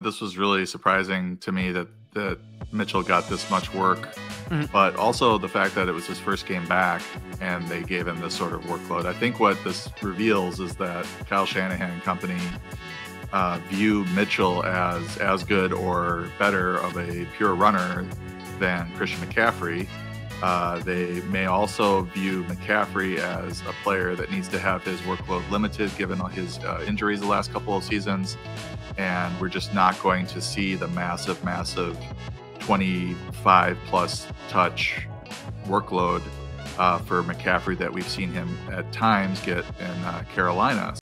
This was really surprising to me that Mitchell got this much work, but also the fact that it was his first game back and they gave him this sort of workload. I think what this reveals is that Kyle Shanahan and company view Mitchell as good or better of a pure runner than Christian McCaffrey. They may also view McCaffrey as a player that needs to have his workload limited given his injuries the last couple of seasons. And we're just not going to see the massive 25-plus touch workload for McCaffrey that we've seen him at times get in Carolina.